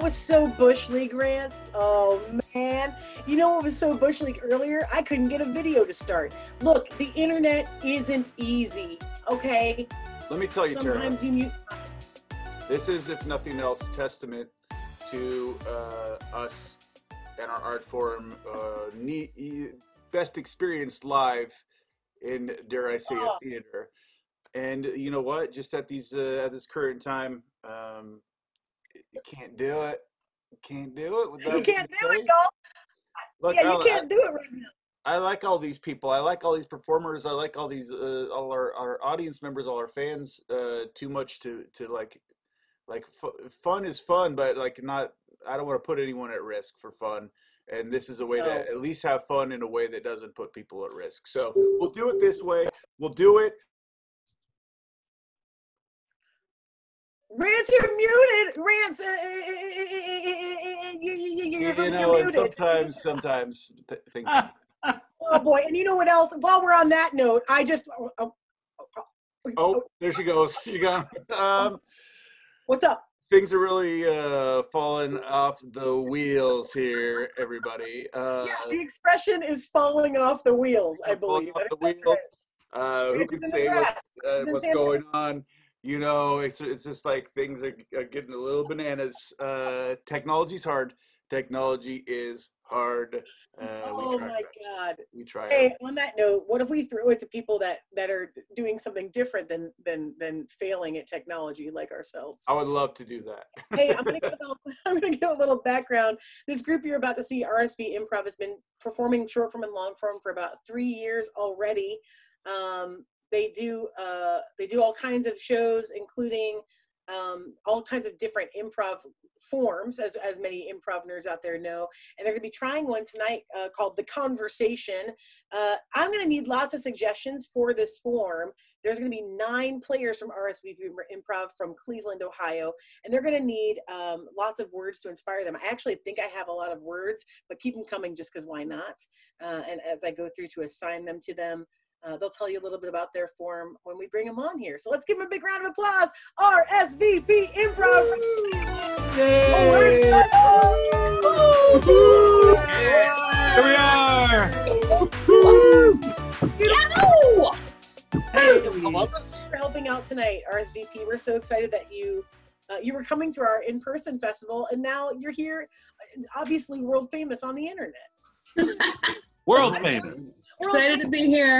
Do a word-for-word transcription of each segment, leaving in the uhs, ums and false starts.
that was so Bush League rants. Oh man, you know what was so Bush League earlier? I couldn't get a video to start. Look, the internet isn't easy, okay? Let me tell you, sometimes Tara, you mute. This is, if nothing else, testament to uh, us and our art form, uh, ne best experienced live in, dare I say, oh. a theater. And you know what? Just at these uh, at this current time, um, can't do it. Can't do it. Without you can't do it, y'all. Yeah, you I, can't I, do it right now. I like all these people. I like all these performers. I like all these uh, all our our audience members, all our fans. Uh, too much to to like, like f fun is fun, but like not. I don't want to put anyone at risk for fun. And this is a way no. to at least have fun in a way that doesn't put people at risk. So we'll do it this way. We'll do it. Rance, you're muted. Rance, uh, you, you, you, you're, you know, you're muted. Sometimes, sometimes th things happen. Oh, boy. And you know what else? While we're on that note, I just. Oh, oh, oh, oh. oh there she goes. She gone. Um, What's up? Things are really uh, falling off the wheels here, everybody. Uh, yeah, the expression is falling off the wheels, I believe. Off the wheels. Right. Uh, who can say what, uh, what's going on? You know, it's, it's just like things are, are getting a little bananas. Uh, technology's hard. Technology is hard. Uh, oh, my God. We try. Hey, on that note, what if we threw it to people that, that are doing something different than, than, than failing at technology like ourselves? I would love to do that. Hey, I'm going to give a little background. This group you're about to see, R S V P Improv, has been performing short form and long form for about three years already. Um, They do, uh, they do all kinds of shows, including um, all kinds of different improv forms, as, as many improv nerds out there know. And they're going to be trying one tonight uh, called The Conversation. Uh, I'm going to need lots of suggestions for this form. There's going to be nine players from R S V P Improv from Cleveland, Ohio, and they're going to need um, lots of words to inspire them. I actually think I have a lot of words, but keep them coming just because why not? Uh, and as I go through to assign them to them, Uh, they'll tell you a little bit about their form when we bring them on here. So let's give them a big round of applause. R S V P Improv. Yay. Yeah. Here we are. Hello. Hey, thanks for helping out tonight, R S V P. We're so excited that you uh, you were coming to our in-person festival, and now you're here, obviously world famous on the internet. World famous. Excited to be here.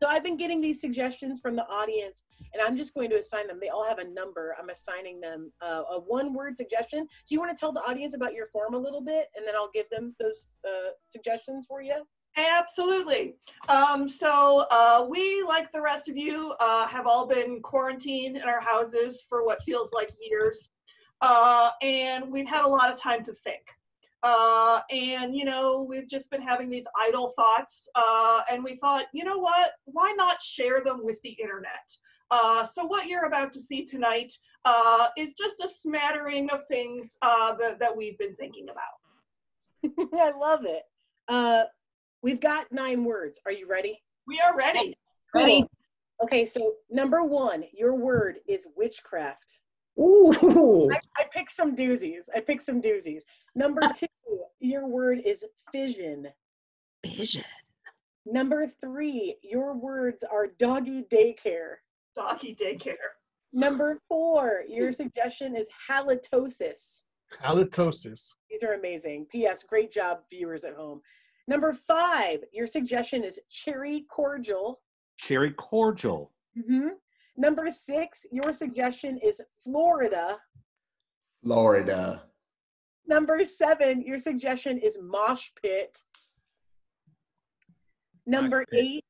So I've been getting these suggestions from the audience, and I'm just going to assign them. They all have a number. I'm assigning them uh, a one-word suggestion. Do you want to tell the audience about your form a little bit, and then I'll give them those uh, suggestions for you? Absolutely. Um, so uh, we, like the rest of you, uh, have all been quarantined in our houses for what feels like years, uh, and we've had a lot of time to think. Uh, and, you know, we've just been having these idle thoughts, uh, and we thought, you know what, why not share them with the internet? Uh, so what you're about to see tonight uh, is just a smattering of things uh, that, that we've been thinking about. I love it. Uh, we've got nine words. Are you ready? We are ready. Cool. Ready. Okay, so number one, your word is witchcraft. Ooh. I, I picked some doozies. I picked some doozies. Number two, your word is fission. Fission. Number three, your words are doggy daycare. Doggy daycare. Number four, your suggestion is halitosis. Halitosis. These are amazing. P S Great job, viewers at home. Number five, your suggestion is cherry cordial. Cherry cordial. Mm-hmm. Number six, your suggestion is Florida. Florida. Number seven, your suggestion is mosh pit. Number eight,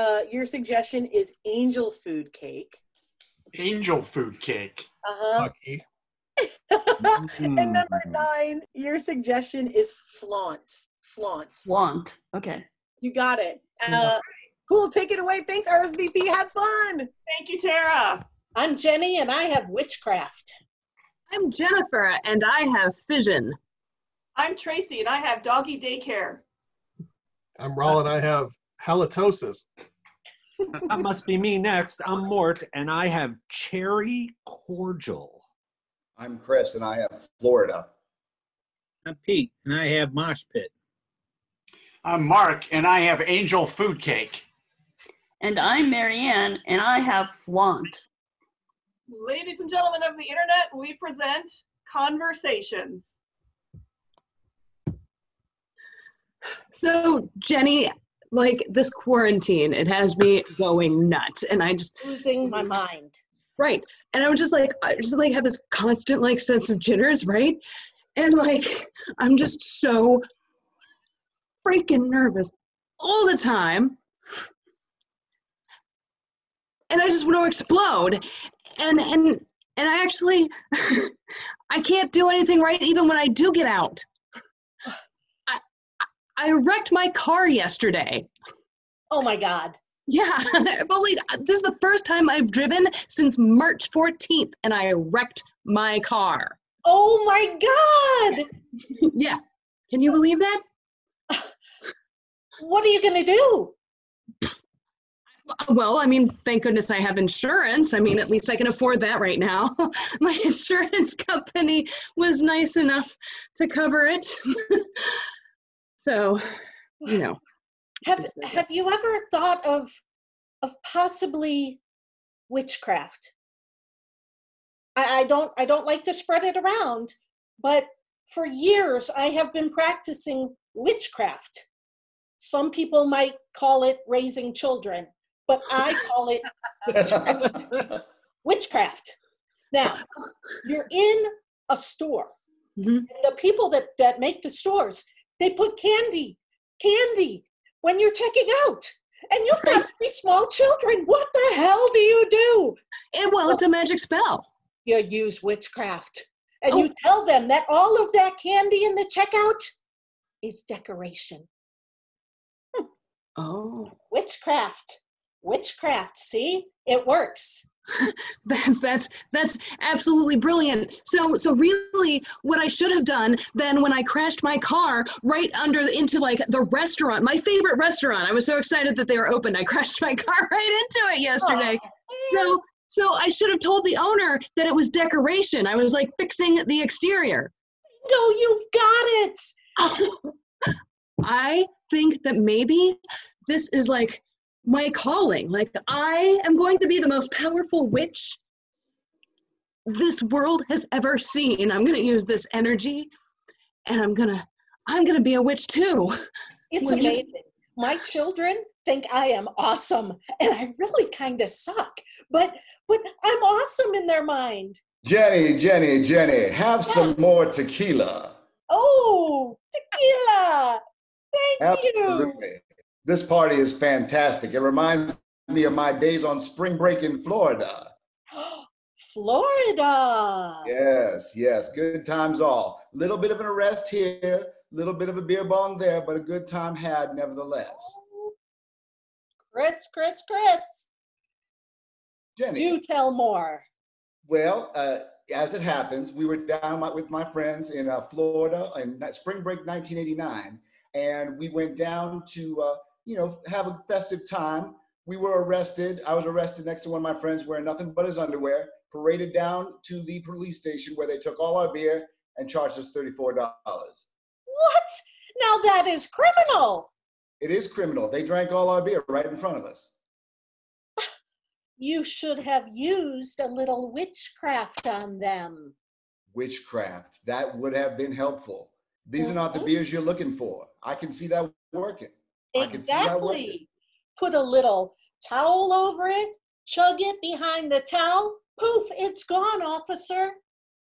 uh, your suggestion is angel food cake. Angel food cake. Uh-huh. Okay. And number nine, your suggestion is flaunt. Flaunt. Flaunt. Okay. You got it. Uh, Cool, take it away. Thanks, R S V P. Have fun. Thank you, Tara. I'm Jenny, and I have witchcraft. I'm Jennifer, and I have fission. I'm Tracy, and I have doggy daycare. I'm Roland, I have halitosis. That must be me next. I'm Mort, and I have cherry cordial. I'm Chris, and I have Florida. I'm Pete, and I have Mosh Pit. I'm Mark, and I have Angel Food Cake. And I'm Marianne, and I have Flaunt. Ladies and gentlemen of the internet, we present Conversations. So, Jenny, like this quarantine, it has me going nuts, and I just losing my mind. Right, and I'm just like, I just like have this constant like sense of jitters, right? And like, I'm just so freaking nervous all the time. And I just want to explode. And and and I actually, I can't do anything right even when I do get out. I, I wrecked my car yesterday. Oh my God. Yeah, but wait, this is the first time I've driven since March fourteenth, and I wrecked my car. Oh my God. Yeah. Can you believe that? What are you going to do? Well, I mean, thank goodness I have insurance. I mean, at least I can afford that right now. My insurance company was nice enough to cover it. So, you know. Have have you ever thought of of possibly witchcraft? I, I don't I don't like to spread it around, but for years I have been practicing witchcraft. Some people might call it raising children, but I call it witchcraft. Witchcraft. Now, you're in a store. Mm-hmm. And the people that, that make the stores, they put candy, candy when you're checking out. And you've got three small children. What the hell do you do? And well, it's a magic spell. You use witchcraft. And oh. You tell them that all of that candy in the checkout is decoration. Hmm. Oh. Witchcraft. Witchcraft. See? It works. that, that's that's absolutely brilliant. So so really what I should have done then when I crashed my car right under into like the restaurant, my favorite restaurant. I was so excited that they were open. I crashed my car right into it yesterday. Oh. So so I should have told the owner that it was decoration. I was like fixing the exterior. No, you've got it. I think that maybe this is like my calling. Like, I am going to be the most powerful witch this world has ever seen. I'm going to use this energy, and I'm going to, I'm going to be a witch too. It's Will amazing. You? My children think I am awesome, and I really kind of suck, but, but I'm awesome in their mind. Jenny, Jenny, Jenny, have yeah. some more tequila. Oh, tequila. Thank Absolutely. you. This party is fantastic. It reminds me of my days on spring break in Florida. Florida. Yes, yes. Good times all. Little bit of an arrest here, little bit of a beer bong there, but a good time had nevertheless. Chris, Chris, Chris. Jenny. Do tell more. Well, uh, as it happens, we were down with my friends in uh, Florida in spring break nineteen eighty-nine, and we went down to uh, you know, have a festive time. We were arrested. I was arrested next to one of my friends wearing nothing but his underwear, paraded down to the police station where they took all our beer and charged us thirty-four dollars. What? Now that is criminal. It is criminal. They drank all our beer right in front of us. You should have used a little witchcraft on them. Witchcraft. That would have been helpful. These mm-hmm. are not the beers you're looking for. I can see that working. Exactly. I can see that working. Put a little towel over it, chug it behind the towel. Poof, it's gone, officer.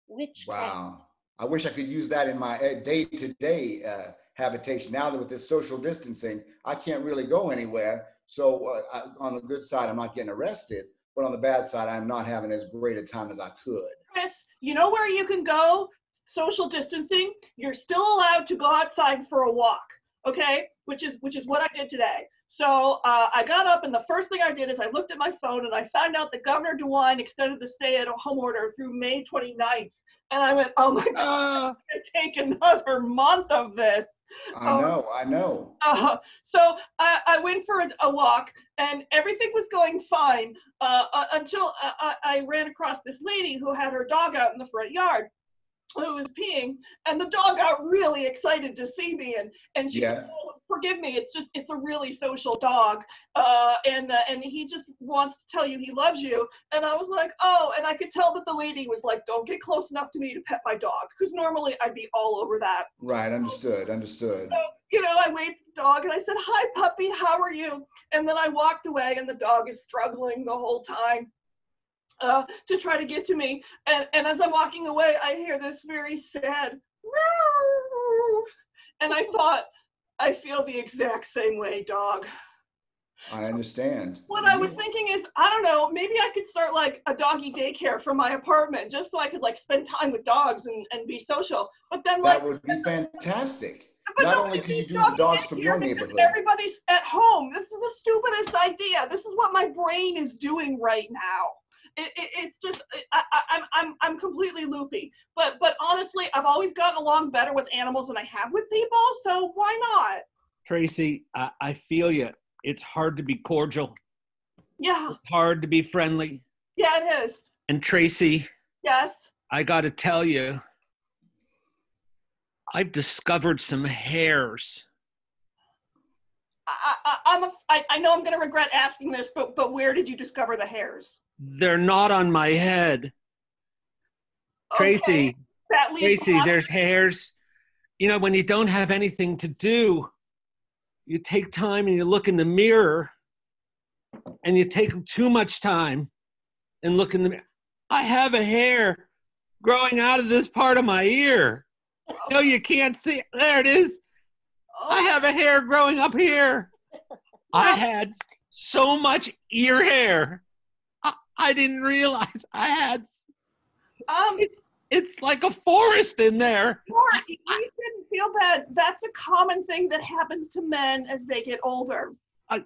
Witchcraft. Wow. I wish I could use that in my day-to-day uh, habitation. Now that with this social distancing, I can't really go anywhere. So uh, I, on the good side, I'm not getting arrested. But on the bad side, I'm not having as great a time as I could. Chris, you know where you can go? Social distancing, you're still allowed to go outside for a walk, okay? Which is which is what I did today. So uh, I got up, and the first thing I did is I looked at my phone, and I found out that Governor DeWine extended the stay-at-home order through May twenty-ninth. And I went, oh my God, uh, I'm gonna take another month of this. I know, I know. Uh, so I, I went for a, a walk, and everything was going fine uh, uh, until I, I ran across this lady who had her dog out in the front yard, who was peeing, and the dog got really excited to see me, and and she yeah. said, oh, forgive me, it's just it's a really social dog, uh, and uh, and he just wants to tell you he loves you. And I was like, oh, and I could tell that the lady was like, don't get close enough to me to pet my dog, because normally I'd be all over that. Right, understood, understood. So, you know, I waved the dog and I said, hi puppy, how are you? And then I walked away, and the dog is struggling the whole time Uh, to try to get to me, and and as I'm walking away, I hear this very sad meow, and I thought, I feel the exact same way, dog. I understand. So what I was thinking is, I don't know, maybe I could start like a doggy daycare from my apartment, just so I could like spend time with dogs and and be social. But then like, that would be fantastic. But Not only can you do the dogs from your neighborhood. Everybody's at home. This is the stupidest idea. This is what my brain is doing right now. It, it, it's just I, I, I'm I'm completely loopy, but but honestly, I've always gotten along better with animals than I have with people, so why not? Tracy, I, I feel you. It's hard to be cordial. Yeah. It's hard to be friendly. Yeah, it is. And Tracy. Yes. I got to tell you, I've discovered some hairs. I, I, I'm a, I, I know I'm going to regret asking this, but but where did you discover the hairs? They're not on my head. Okay. Tracy, that leaves Tracy, there's hairs. You know, when you don't have anything to do, you take time and you look in the mirror, and you take too much time and look in the mirror. I have a hair growing out of this part of my ear. Oh. No, you can't see it. There it is. Oh. I have a hair growing up here. I had so much ear hair. I didn't realize I had. Um, it's it's like a forest in there. Mark, you shouldn't feel bad. That's a common thing that happens to men as they get older. I,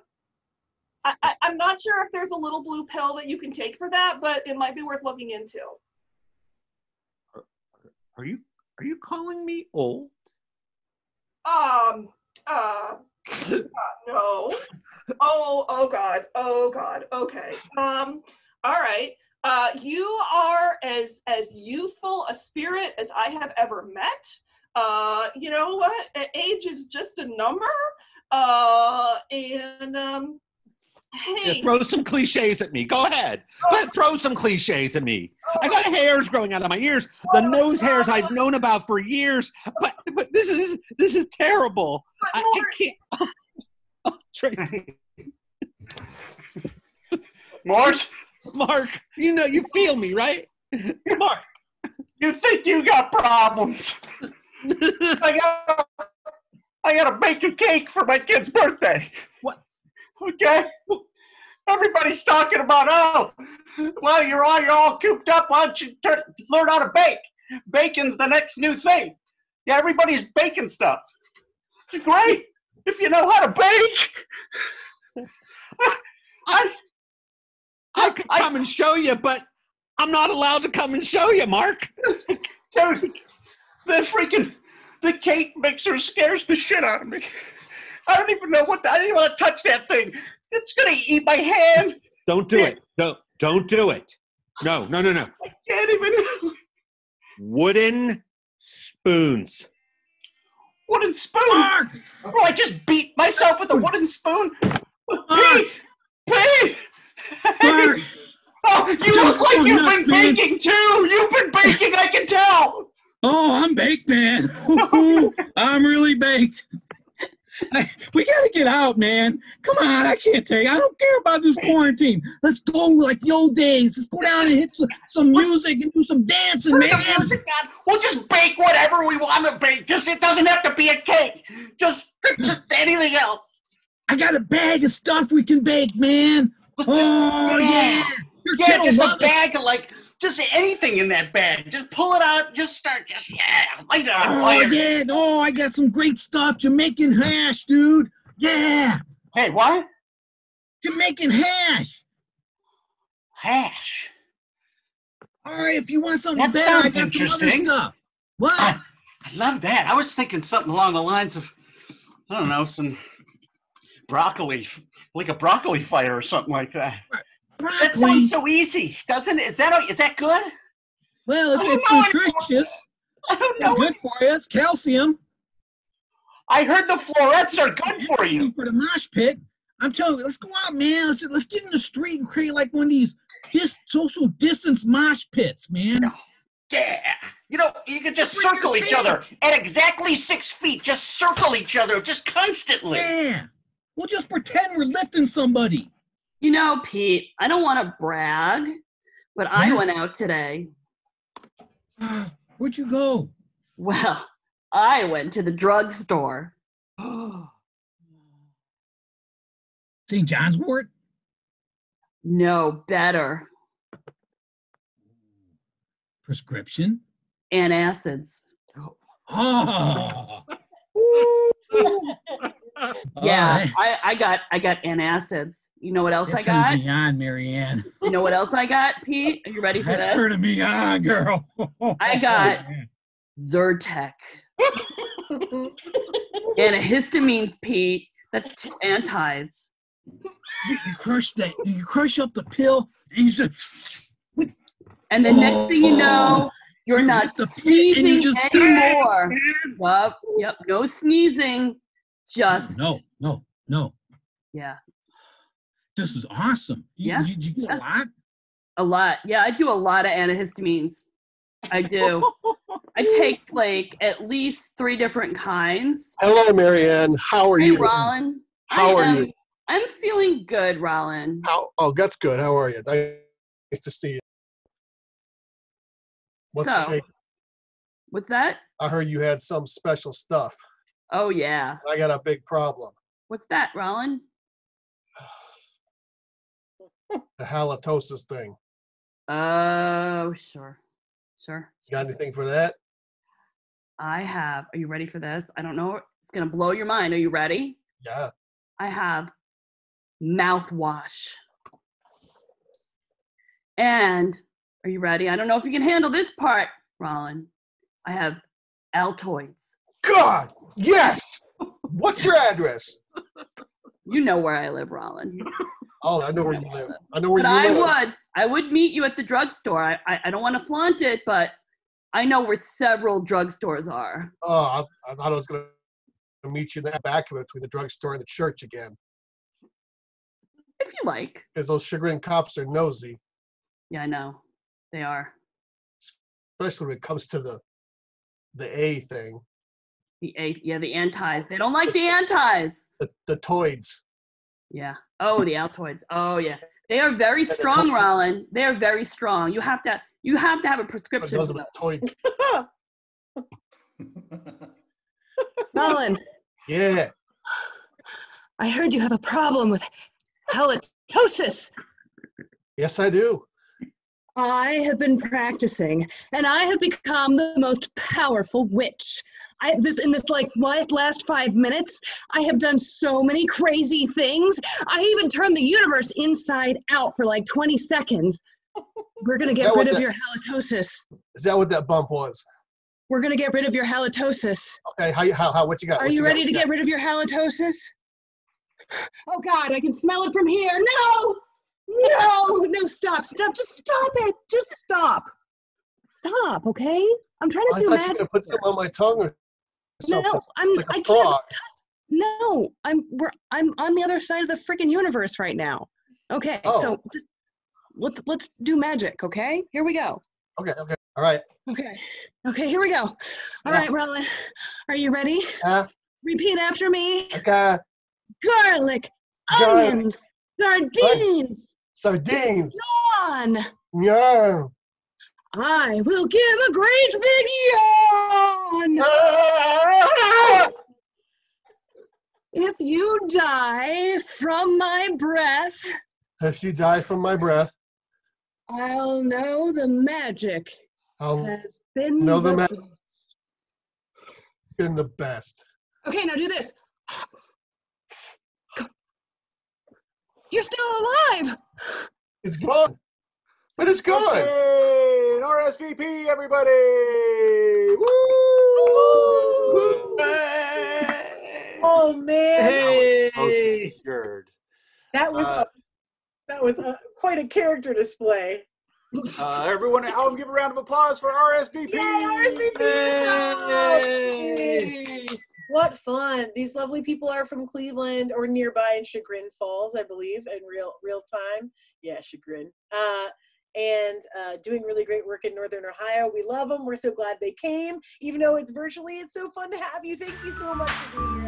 I, I I'm not sure if there's a little blue pill that you can take for that, but it might be worth looking into. Are, are you are you calling me old? Um. Uh. uh no. Oh. Oh God. Oh God. Okay. Um. All right, uh, you are as as youthful a spirit as I have ever met. Uh, you know what? Age is just a number. Uh, and um, hey, yeah, throw some cliches at me. Go ahead. Oh. Go ahead, throw some cliches at me. Oh. I got hairs growing out of my ears. The oh, nose no. hairs I've known about for years. But but this is this is terrible. I, I can't. Oh, oh, Tracy. Mark. Mark, you know, you feel me, right? Mark. You think you got problems. I got I got to bake a cake for my kid's birthday. What? Okay? Everybody's talking about, oh, well, you're all, you're all cooped up. Why don't you turn, learn how to bake? Baking's the next new thing. Yeah, everybody's baking stuff. It's great if you know how to bake. I... I I could come I, and show you, but I'm not allowed to come and show you, Mark. Dude, the freaking, the cake mixer scares the shit out of me. I don't even know what, the, I didn't want to touch that thing. It's going to eat my hand. Don't do it. Don't, don't do it. No, no, no, no. I can't even. Wooden spoons. Wooden spoon? Mark! Oh, I just beat myself with a wooden spoon? Pete! Pete! Hey. Oh, you look like you've nuts, been man. baking too. You've been baking, I can tell. Oh, I'm baked, man. Ooh, I'm really baked. I, we gotta get out, man. Come on, I can't take. I don't care about this quarantine. Let's go like the old days. Let's go down and hit some, some music and do some dancing, We're man. Music we'll just bake whatever we want to bake. Just it doesn't have to be a cake. Just, just anything else. I got a bag of stuff we can bake, man. Oh, yeah. Yeah, yeah just a bag it. of, like, just anything in that bag. Just pull it out. Just start, just, yeah. Light it on oh, fire. yeah. Oh, I got some great stuff. Jamaican hash, dude. Yeah. Hey, what? Jamaican hash. Hash. All right, if you want something better, I got some other stuff. What? I, I love that. I was thinking something along the lines of I don't know, some broccoli, like a broccoli fire or something like that. Broccoli. That sounds so easy, doesn't it? Is that, is that good? Well, it's, it's nutritious. I don't know. It's good for you. It's calcium. I heard the florets are good for you. For the mosh pit. I'm telling you, let's go out, man. Let's, let's get in the street and create like one of these just social distance mosh pits, man. Yeah. You know, you could just Bring circle each other at exactly six feet. Just circle each other just constantly. Yeah. We'll just pretend we're lifting somebody. You know, Pete, I don't want to brag, but I went out today. Where'd you go? Well, I went to the drugstore. Oh. Saint John's wort? No, better. Prescription? Antacids. Oh. Yeah, right. I, I got I got antacids. You know what else that I got? Turns me on, Marianne. You know what else I got, Pete? Are you ready for That's this? That's turning me on, girl. I got Zyrtec. Antihistamines, Pete. That's two antis. You, you crush that. You crush up the pill, and you just. And the oh, next thing you know, you're you not sneezing you anymore. Dance, well, yep, no sneezing. Just no, no, no. Yeah. This is awesome. You, yeah. Did you do yeah. a lot? A lot. Yeah, I do a lot of antihistamines. I do. I take like at least three different kinds. Hello, Marianne. How are hey, you? Hey, Rollin. How I am, are you? I'm feeling good, Rollin. How? Oh, that's good. How are you? Nice to see you. What's so, the what's that? I heard you had some special stuff. Oh, yeah. I got a big problem. What's that, Rollin? The halitosis thing. Oh, sure. Sure. You got anything for that? I have. Are you ready for this? I don't know. It's going to blow your mind. Are you ready? Yeah. I have mouthwash. And are you ready? I don't know if you can handle this part, Rollin. I have Altoids. God, yes! What's your address? You know where I live, Rollin. Oh, I know where you live. I know where you live. But I would, I would meet you at the drugstore. I, I, I don't want to flaunt it, but I know where several drugstores are. Oh, I, I thought I was going to meet you in that back between the drugstore and the church again. If you like. Because those chagrin cops are nosy. Yeah, I know. They are. Especially when it comes to the, the A thing. The a yeah, the antis. They don't like the antis. The, the toids. Yeah. Oh, the Altoids. Oh, yeah. They are very strong, Rollin. They are very strong. You have to. You have to have a prescription. Rollin. Yeah. I heard you have a problem with halitosis. Yes, I do. I have been practicing, and I have become the most powerful witch. I, this in this like last five minutes, I have done so many crazy things. I even turned the universe inside out for like twenty seconds. We're gonna get rid of that, your halitosis. Is that what that bump was? We're gonna get rid of your halitosis. Okay, how how how what you got? Are you, you ready got? to get rid of your halitosis? Oh God, I can smell it from here. No. No, no, stop, stop, just stop it. Just stop. Stop, okay? I'm trying to do magic. I thought you were going to put something on my tongue or something. No, I'm, like I can't touch. No, I'm, we're, I'm on the other side of the freaking universe right now. Okay, oh. so just, let's, let's do magic, okay? Here we go. Okay, okay, all right. Okay, okay, here we go. All yeah. right, Rollin, are you ready? Yeah. Repeat after me. Okay. Garlic, Garlic. onions. Sardines! Sardines! Yawn! Yarn! I will give a great big yawn! Ah! If you die from my breath... If you die from my breath... I'll know the magic I'll has been know the, the magic best. Been the best. Okay, now do this. You're still alive! It's gone! But it's gone! Okay. R S V P, everybody! Woo! Woo! Hey. Oh man! Hey. That was obscured. That was uh, a, that was a, quite a character display. Uh, everyone at home, give a round of applause for R S V P! Yay, R S V P! Yay. Oh, what fun! These lovely people are from Cleveland or nearby in Chagrin Falls, I believe, in real real time. Yeah, Chagrin. Uh, and uh, doing really great work in Northern Ohio. We love them. We're so glad they came. Even though it's virtually, it's so fun to have you. Thank you so much for being here.